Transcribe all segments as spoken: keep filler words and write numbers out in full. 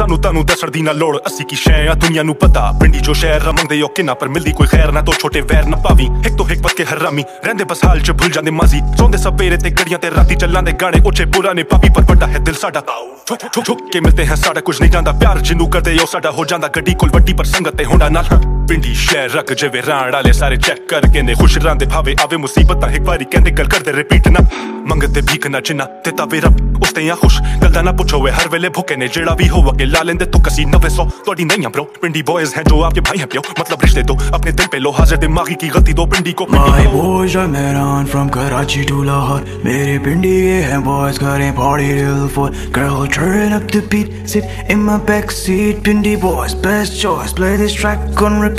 सानू तानू दा सरदी ना लोड़, असी की शै आ दुनिया नू पता। पिंडी जो शहर मंगदे औके ना पर मिलदी कोई खैर ना, तो छोटे वैर ना पावी हिक तो हिक पक्के हरामी। रहिंदे बस हाल च भुल जांदे माजी, सौंदे सवेरे ते गड़ियां ते राती चलांदे गाने उच्चे बुरा ने पापी। पर बड़ा है दिल साडा, ठुक ठुक ठुक के मिलते हैं साडा, कुछ नहीं जांदा प्यार जिन्नू करदे ओ साडा हो जांदा। गड्डी कोल वड्डी पर संगत ते होंडा नाल, पिंडी शहर रख जेवे राण आले सारे चेक करके ने। खुश रहिंदे भावे आवे मुसीबतां, इक बारी कहंदे गल करदे रिपीट ना, मंगदे भीख ना जिन्ना ते तावे रब उसते या खुश। गल दा ना पुछो हर वेले भुके ने, जेड़ा भी हो अगे ला लेंदे तू कसी नवे सौ तोड़ी नहीं है ब्रो। पिंडी बॉयज हैं जो आपके भाई हैं प्यो, मतलब रिश्ते दो अपने दिल पे लो, हाजिर दिमागी की गलती दो पिंडी को। My boys are Mehran from Karachi to Lahore, मेरे पिंडी ये हैं बॉयज करें party real for. Girl turn up the beat, sit in my back seat, Pindi boys best choice, play this track on repeat.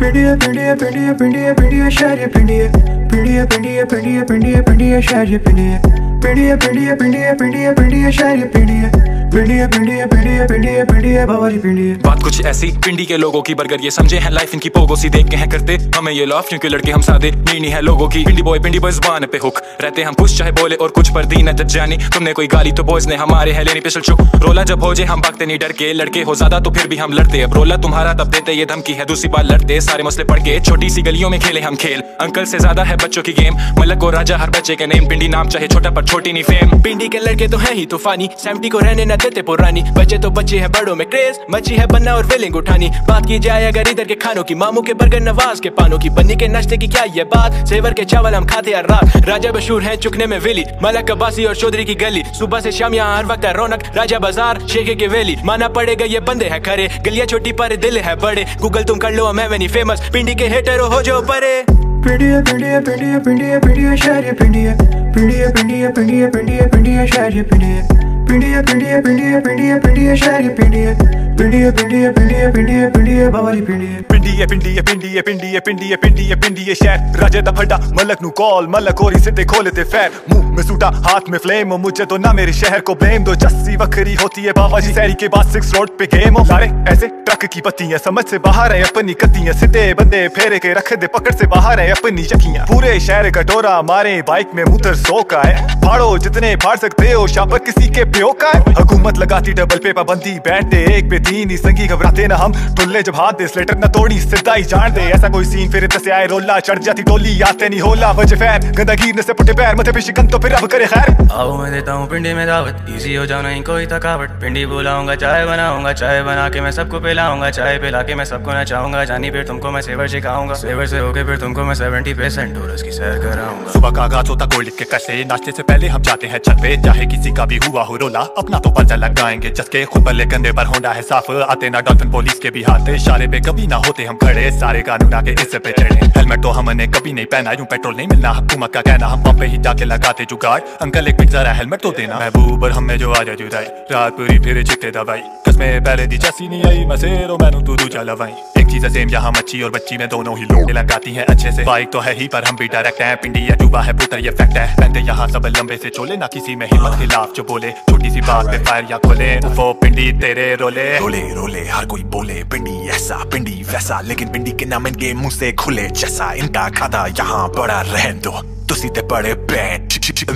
Pindiya Pindiya Pindiya Pindiya Pindiya shahriya Pindiya, Pindiya Pindiya Pindiya Pindiya Pindiya shahriya Pindiya, Pindiya Pindiya Pindiya Pindiya Pindiya shahriya Pindiya, Pindiya Pindiya Pindiya Pindiya Pindiya bawari Pindiya। बात कुछ ऐसी पिंडी के लोगों की, burger ये समझे हैं life इनकी पोगो सी, देख के हैं करते हमें ये लॉफ क्योंकि लड़के हम सादे नीनी है लोगों की। पिंडी बॉय पिंडी बॉयज बान पे हुक रहते हम कुछ, चाहे बोले और कुछ पर दी न जानी। तुमने कोई गाली तो बॉयज ने हमारे है लेनी स्पेशल चुप, रोला जब हो जे हम भागते नहीं डर के, लड़के हो ज्यादा तो फिर भी हम लड़ते। अब रोला तुम्हारा तब देते ये धमकी है, दूसरी बार लड़ते सारे मसले पड़ गए। छोटी सी गलियों में खेले हम खेल, अंकल से ज्यादा है बच्चों की गेम, मलक और राजा हर बच्चे के नेम। पिंडी नाम चाहे छोटा पर छोटी नहीं फेम, पिंडी के लड़के तो हैं ही तूफानी, सेवेंटी को रहने न देते पुरानी। बच्चे तो बच्चे हैं बड़ों में क्रेज, मची है बनना और फीलिंग उठानी। बात की जाए अगर इधर के खानों की, मामू के बर्गर नवाज के पानों की, बन्नी के नाश्ते की क्या ये बात, सेवर के चावल हम खाते हर रात। राजा मशहूर है चुकने में वेली, मलक अब्बासी और चौधरी की गली, सुबह से शाम यहाँ हर वक्त है रौनक, राजा बाजार शेखे की वेली। माना पड़ेगा ये बंदे है खरे, गलियां छोटी पर दिल है बड़े, गूगल तुम कर लो मैं फेमस, पिंडी के हेटर हो जो परे। पिंडिया पिंडिया पिंडिया पिंडिया पिंडिया शहर पिंडिया, पिंडिया पिंडिया पिंडिया पिंडिया पिंडिया शहर पिंडिया, पिंडिया पिंडिया पिंडिया पिंडिया पिंडिया शहर पिंडिया, पिंडिया पिंडिया पिंडिया पिंडिया पिंडिया बावरी पिंडिया। पिंडिया पिंडिया पिंडिया पिंडिया पिंडिया पिंडिया पिंडिया शहर, राजा दा बड़ा मलक नु कॉल, मलक और इसे खोले थे फैर, मुंह में सूटा हाथ में फ्लेम, मुझे तो ना मेरे शहर को ब्लेम दो। जस्सी वखरी होती है बाबा जी शहरी के बाद, सिक्स रोड पे गेम हो सारे ऐसे ट्रक की पत्तियां, समझ से बाहर है अपनी कतियां, सीधे बंदे फेरे के रख दे पकड़ से बाहर है अपनी चकियां। पूरे शहर का डोरा मारे बाइक में मुतर सो का है, फाड़ो जितने फाड़ सकते हो शापर किसी के प्यो का है। हुकूमत लगाती डबल पे पाबंदी, बैठते एक पे तीन ही संगी, घबराते ना हम टुल्ले जब हाथ दे, स्लेटर ना तोड़ी सीधा ही जान दे। ऐसा कोई सीन फिर से आए रोला, चढ़ जाती टोली आते नहीं होला, वजह फैन गंदा गिरने से पुटे पैर, मथे पे शिकन तो फिर अब करे खैर। आओ मैं देता हूँ पिंडी में दावत, इजी हो जाओ नहीं कोई थकावट, पिंडी बुलाऊंगा चाय बनाऊंगा, चाय बना के मैं सबको पिलाऊंगा, चाय पिला के मैं सबको नचाऊंगा, जानी फिर तुमको मैं सेवर सिखाऊंगा, सेवर से होके फिर तुमको मैं सेवेंटी परसेंट डोरस की सैर कराऊंगा। सुबह का आगाज होता गोल के कसे, नाश्ते से पहले हम जाते हैं छत पे, चाहे किसी का भी हुआ हो रोला अपना तो पर्चा लगाएंगे, जिसके खुद बल्ले कंधे पर होंडा है साफ, आते ना डॉल्फिन पुलिस के भी हाथे, इशारे पे कभी ना होते हम खड़े, सारे कानून आके इससे पे चढ़े। हेलमेट तो हमने कभी नहीं पहना, यूं पेट्रोल नहीं मिलना हुकूमत का कहना, हम पंप पे ही जाके लगाते जुगाड़, अंकल एक मिनट जरा हेलमेट तो देना। महबूब और हमें जो आजा जुदाई, रात पूरी फिर चिकते दवाई, कसमें पहले दी जैसी नहीं आई, मैं सेरो मैनू तू दूजा लवाई। एक चीज सेम यहाँ मच्छी और बच्ची में दोनों ही लोग लगाती है अच्छे से, बाइक तो है ही पर हम भी डायरेक्ट है, पिंडी या जुबा है पुत्र ये फैक्ट है, पहनते यहाँ सब लंबे से चोले, ना किसी में हिम्मत खिलाफ जो बोले, छोटी सी बात पे फायर या खोले, वो पिंडी तेरे रोले रोले रोले। हर कोई बोले पिंडी ऐसा पिंडी वैसा, लेकिन पिंडी के नाम इनके मुँह से खुले जैसा, इनका खाता यहाँ बड़ा रहन दो, तुसी ते बड़े बैंड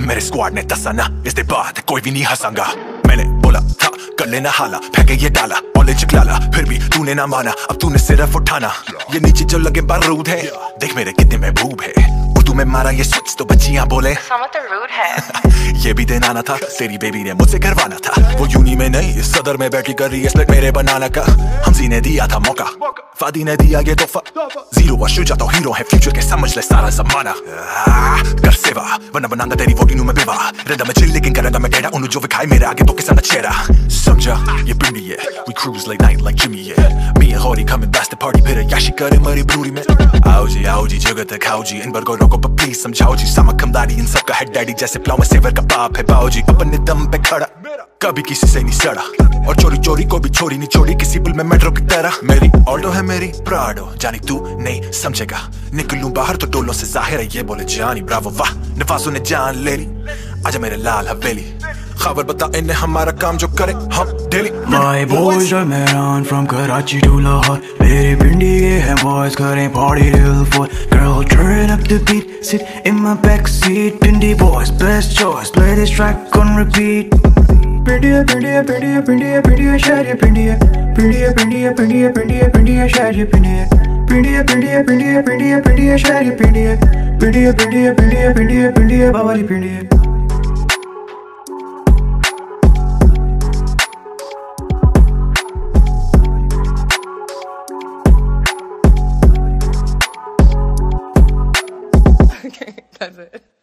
मेरे स्क्वाड ने दसा ना, इसके बाद कोई भी नहीं हंसांगा। मैंने बोला था कर लेना हाला, फेंके ये डाला कॉलेज चकलाला, फिर भी तूने ना माना, अब तूने सिर्फ उठाना ये नीचे जो लगे बारूद है, देख मेरे कितने महबूब है, उर्दू में मारा ये सोच तो बच्चियाँ बोले समझ रूड है। ये भी देना ना था, तेरी बेबी ने मुझसे करवाना था, वो यूनी में नहीं सदर में बैठी कर रही है स्प्लिट मेरे बनाना का, हमसी ने दिया था मौका, फादी ने दिया ये तोहफा, जीरो व शुजा तो हीरो है फ्यूचर के, समझ ले सारा जमाना कर सेवा, वरना बनाऊंगा तेरी वोटिनू में बेवा, रदा में चिल लेकिन करदा मैं टेढ़ा, उन्होंने जो विखाई मेरे आगे तो किसान चेहरा। समझा ये पिंडी है, we cruise late night like Jimmy है, me and Hori coming blast the party, फिर याशी करे मेरी ब्रूरी में। आओ जी आओ जी जगह तक आओ जी, इन बर्गरों को प्लीज समझाओ जी, सामा खमदारी इन सबका हेड डैडी जैसे, प्लाव में सेवर का बाप है बाओ जी, अपने दम पे खड़ा कभी किसी से नहीं सड़ा, और चोरी चोरी को भी छोड़ी नहीं छोड़ी किसी पुल में मेट्रो की तरह। मेरी ऑल्टो है मेरी प्राडो, जानी तू नहीं समझेगा, निकलूं बाहर तो डोलों से जाहिर है ये बोले जानी, ब्रावो वाह नफासों ने जान ले ली, आजा मेरे लाल हवेली, खबर बता इन्हें हमारा काम जो करे हम daily. My boys are Mehran from Karachi to Lahore, मेरे पिंडी ये हैं बॉयज करें party real for. Girl turn up the beat, sit in my back seat, Pindi boys best choice, play this track on repeat. Pindiya Pindiya Pindiya Pindiya Pindiya shahar ye Pindiya Pindiya Pindiya Pindiya Pindiya Pindiya shahar ye Pindiya Pindiya Pindiya Pindiya Pindiya Pindiya shahar ye Pindiya Pindiya Pindiya Pindiya Pindiya Pindiya baba ye Pindiya. Okay, that's it.